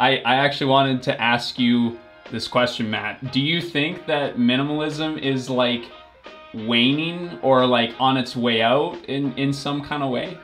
I actually wanted to ask you this question, Matt. Do you think that minimalism is like waning or like on its way out in some kind of way?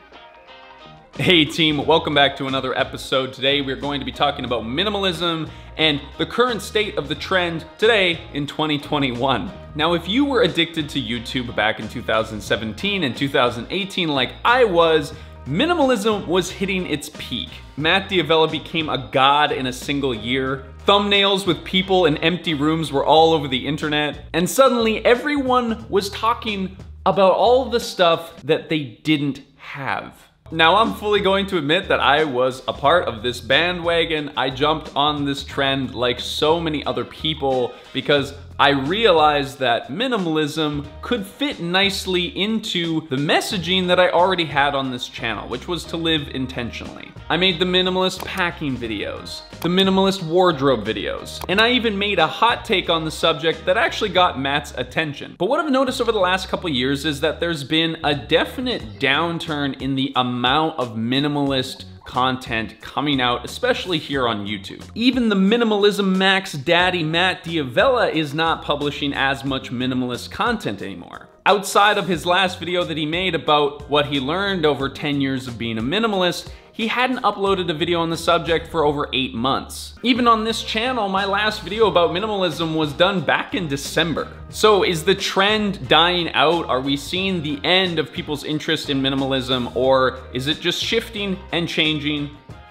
Hey team, welcome back to another episode. Today we're going to be talking about minimalism and the current state of the trend today in 2021. Now, if you were addicted to YouTube back in 2017 and 2018 like I was, minimalism was hitting its peak. Matt D'Avella became a god in a single year. Thumbnails with people in empty rooms were all over the internet. And suddenly everyone was talking about all the stuff that they didn't have. Now, I'm fully going to admit that I was a part of this bandwagon. I jumped on this trend like so many other people because I realized that minimalism could fit nicely into the messaging that I already had on this channel, which was to live intentionally. I made the minimalist packing videos, the minimalist wardrobe videos, and I even made a hot take on the subject that actually got Matt's attention. But what I've noticed over the last couple years is that there's been a definite downturn in the amount of minimalist content coming out, especially here on YouTube. Even the minimalism max daddy Matt D'Avella is not publishing as much minimalist content anymore. Outside of his last video that he made about what he learned over 10 years of being a minimalist, he hadn't uploaded a video on the subject for over 8 months. Even on this channel, my last video about minimalism was done back in December. So is the trend dying out? Are we seeing the end of people's interest in minimalism, or is it just shifting and changing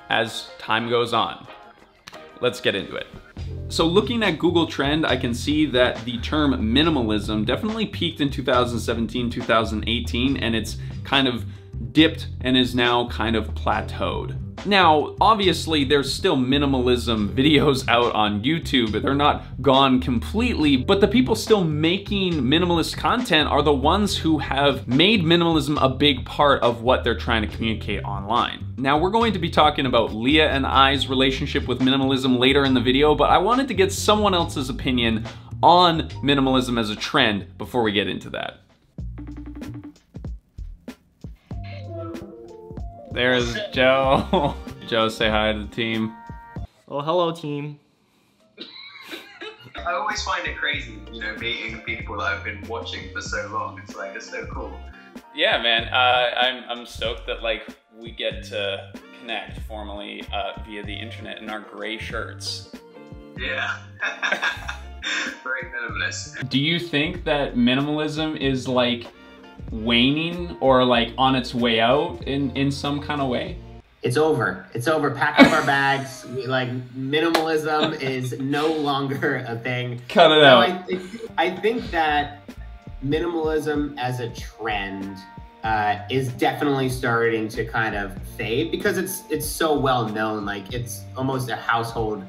as time goes on? Let's get into it. So looking at Google Trend, I can see that the term minimalism definitely peaked in 2017, 2018, and it's kind of dipped and is now kind of plateaued. Now, obviously there's still minimalism videos out on YouTube. They're not gone completely, but the people still making minimalist content are the ones who have made minimalism a big part of what they're trying to communicate online. Now, we're going to be talking about Leah and I's relationship with minimalism later in the video, but I wanted to get someone else's opinion on minimalism as a trend before we get into that. There's Joe. Joe, say hi to the team. Oh, hello, team. I always find it crazy, you know, meeting people that I've been watching for so long. It's like, it's so cool. Yeah, man. I'm stoked that like we get to connect formally via the internet in our gray shirts. Yeah. Very minimalist. Do you think that minimalism is like waning or like on its way out in some kind of way? It's over. It's over. Pack up our bags. We, like, minimalism is no longer a thing. Cut it out. I think that minimalism as a trend is definitely starting to kind of fade because it's so well known. Like, it's almost a household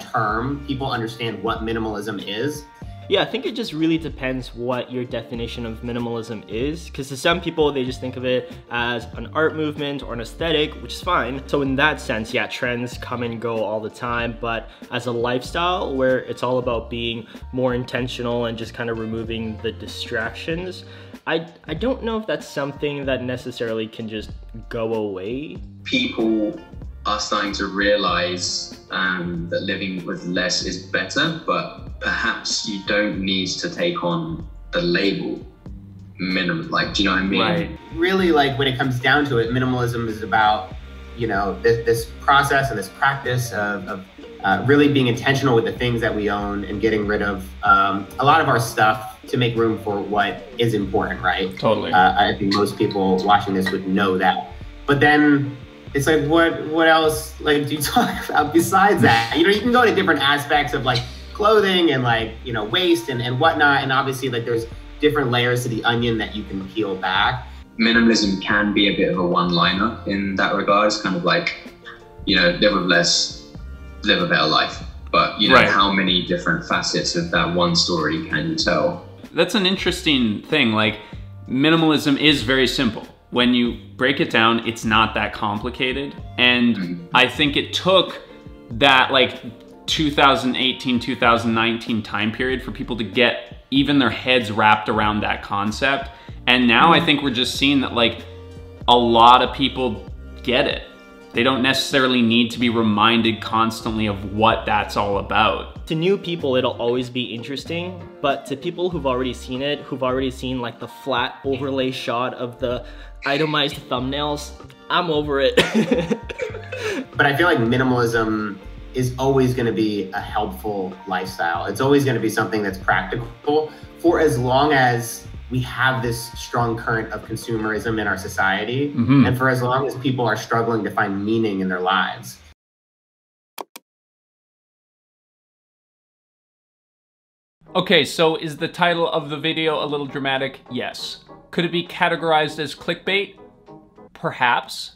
term. People understand what minimalism is. Yeah, I think it just really depends what your definition of minimalism is, because to some people, they just think of it as an art movement or an aesthetic, which is fine. So in that sense, yeah, trends come and go all the time, but as a lifestyle where it's all about being more intentional and just kind of removing the distractions, I don't know if that's something that necessarily can just go away. People are starting to realize that living with less is better, but perhaps you don't need to take on the label minimal. Like, do you know what I mean? Right. Really, like, when it comes down to it, minimalism is about, you know, this process and this practice of really being intentional with the things that we own and getting rid of a lot of our stuff to make room for what is important, right? Totally. I think most people watching this would know that. But then, it's like, what else, like, do you talk about besides that? You know, you can go to different aspects of, like, clothing and, like, you know, waste and whatnot. And obviously, like, there's different layers to the onion that you can peel back. Minimalism can be a bit of a one-liner in that regard. It's kind of like, you know, live with less, live a better life. But, you know, right, how many different facets of that one story can you tell? That's an interesting thing. Like, minimalism is very simple. When you break it down, it's not that complicated. And I think it took that like 2018, 2019 time period for people to get even their heads wrapped around that concept. And now I think we're just seeing that like a lot of people get it. They don't necessarily need to be reminded constantly of what that's all about. To new people, it'll always be interesting, but to people who've already seen it, who've already seen like the flat overlay shot of the itemized thumbnails, I'm over it. But I feel like minimalism is always gonna be a helpful lifestyle. It's always gonna be something that's practical for as long as we have this strong current of consumerism in our society, and for as long as people are struggling to find meaning in their lives. Okay, so is the title of the video a little dramatic? Yes. Could it be categorized as clickbait? Perhaps.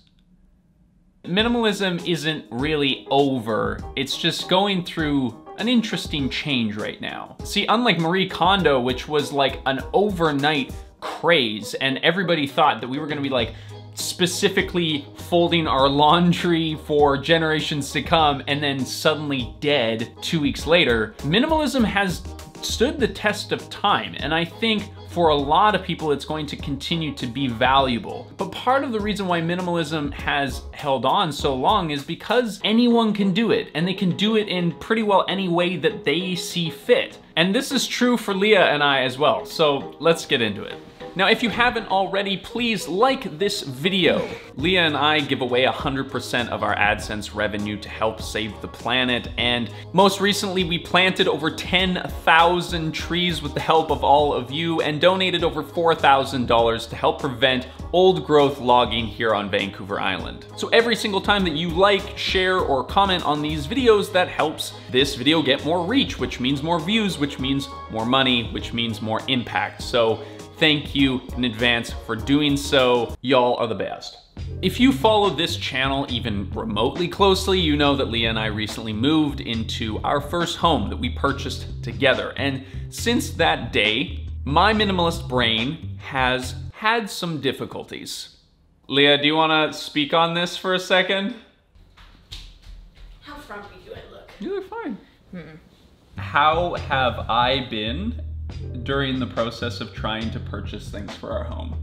Minimalism isn't really over, it's just going through an interesting change right now. See, unlike Marie Kondo, which was like an overnight craze, and everybody thought that we were gonna be like specifically folding our laundry for generations to come and then suddenly dead 2 weeks later, minimalism has stood the test of time, and I think for a lot of people it's going to continue to be valuable. But part of the reason why minimalism has held on so long is because anyone can do it, and they can do it in pretty well any way that they see fit. And this is true for Leah and I as well, so let's get into it. Now, if you haven't already, please like this video. Leah and I give away 100% of our AdSense revenue to help save the planet, and most recently we planted over 10,000 trees with the help of all of you and donated over $4,000 to help prevent old growth logging here on Vancouver Island. So every single time that you like, share, or comment on these videos, that helps this video get more reach, which means more views, which means more money, which means more impact. So thank you in advance for doing so. Y'all are the best. If you follow this channel even remotely closely, you know that Leah and I recently moved into our first home that we purchased together. And since that day, my minimalist brain has had some difficulties. Leah, do you wanna speak on this for a second? How frumpy do I look? You look fine. How have I been during the process of trying to purchase things for our home?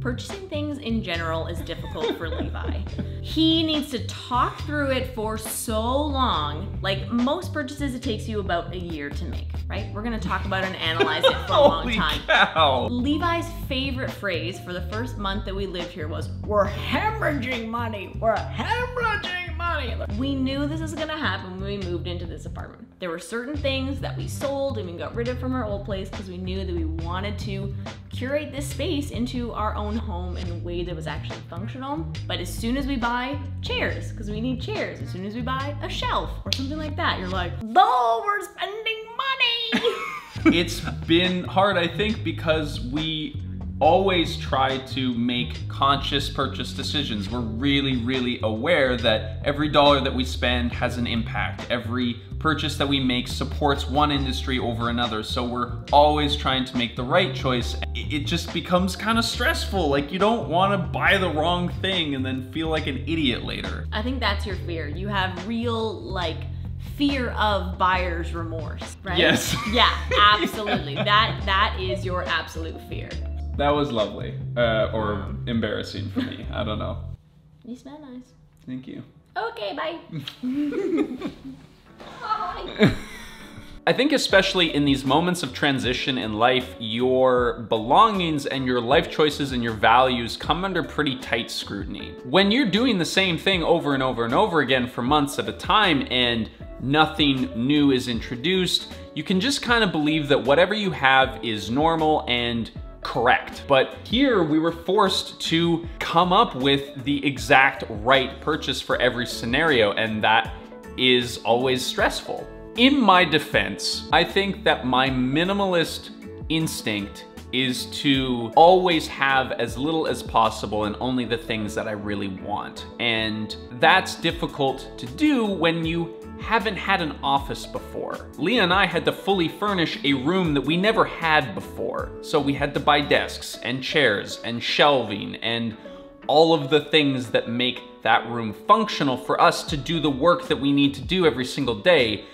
Purchasing things in general is difficult for Levi. He needs to talk through it for so long. Like most purchases, it takes you about a year to make, right? We're gonna talk about it and analyze it for a long time. Holy cow. Levi's favorite phrase for the first month that we lived here was, "We're hemorrhaging money, we're hemorrhaging." We knew this was gonna happen when we moved into this apartment. There were certain things that we sold and we got rid of from our old place because we knew that we wanted to curate this space into our own home in a way that was actually functional. But as soon as we buy chairs, because we need chairs, as soon as we buy a shelf or something like that, you're like, "Oh, we're spending money." It's been hard, I think, because we always try to make conscious purchase decisions. We're really aware that every dollar that we spend has an impact. Every purchase that we make supports one industry over another, so we're always trying to make the right choice. It just becomes kind of stressful. Like, you don't want to buy the wrong thing and then feel like an idiot later. I think that's your fear. You have real, like, fear of buyer's remorse, right? Yes. Yeah, absolutely. Yeah. That is your absolute fear. That was lovely, or embarrassing for me, I don't know. You smell nice. Thank you. Okay, bye. Bye. I think especially in these moments of transition in life, your belongings and your life choices and your values come under pretty tight scrutiny. When you're doing the same thing over and over and over again for months at a time and nothing new is introduced, you can just kind of believe that whatever you have is normal and correct. But here we were forced to come up with the exact right purchase for every scenario, and that is always stressful. In my defense, I think that my minimalist instinct is to always have as little as possible and only the things that I really want. And that's difficult to do when you haven't had an office before. Leah and I had to fully furnish a room that we never had before. So we had to buy desks and chairs and shelving and all of the things that make that room functional for us to do the work that we need to do every single day.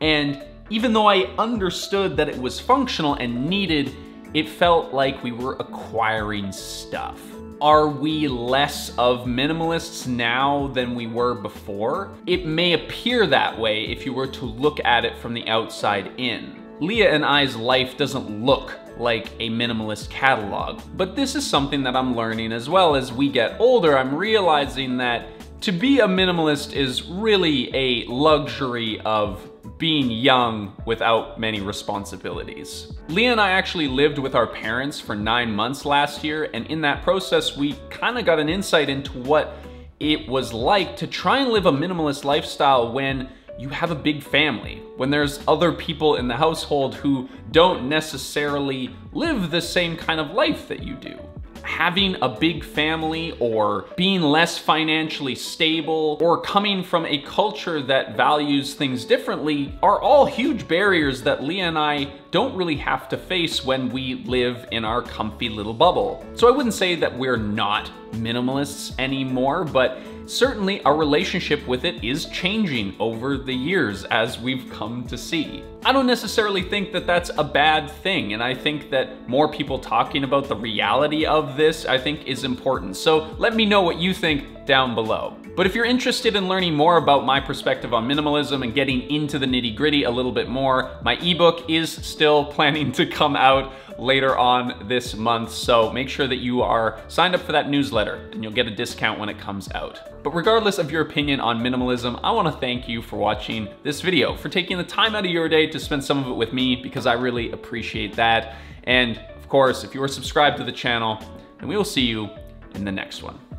And even though I understood that it was functional and needed, it felt like we were acquiring stuff. Are we less of minimalists now than we were before? It may appear that way if you were to look at it from the outside in. Leah and I's life doesn't look like a minimalist catalog, but this is something that I'm learning as well as we get older. I'm realizing that to be a minimalist is really a luxury of being young without many responsibilities. Leah and I actually lived with our parents for 9 months last year, and in that process, we kind of got an insight into what it was like to try and live a minimalist lifestyle when you have a big family, when there's other people in the household who don't necessarily live the same kind of life that you do. Having a big family or being less financially stable or coming from a culture that values things differently are all huge barriers that Leah and I don't really have to face when we live in our comfy little bubble. So I wouldn't say that we're not minimalists anymore, but certainly our relationship with it is changing over the years as we've come to see. I don't necessarily think that that's a bad thing, and I think that more people talking about the reality of this, I think, is important. So let me know what you think down below. But if you're interested in learning more about my perspective on minimalism and getting into the nitty-gritty a little bit more, my ebook is still planning to come out later on this month, so make sure that you are signed up for that newsletter and you'll get a discount when it comes out. But regardless of your opinion on minimalism, I want to thank you for watching this video, for taking the time out of your day to spend some of it with me, because I really appreciate that. And of course, if you are subscribed to the channel, and we will see you in the next one.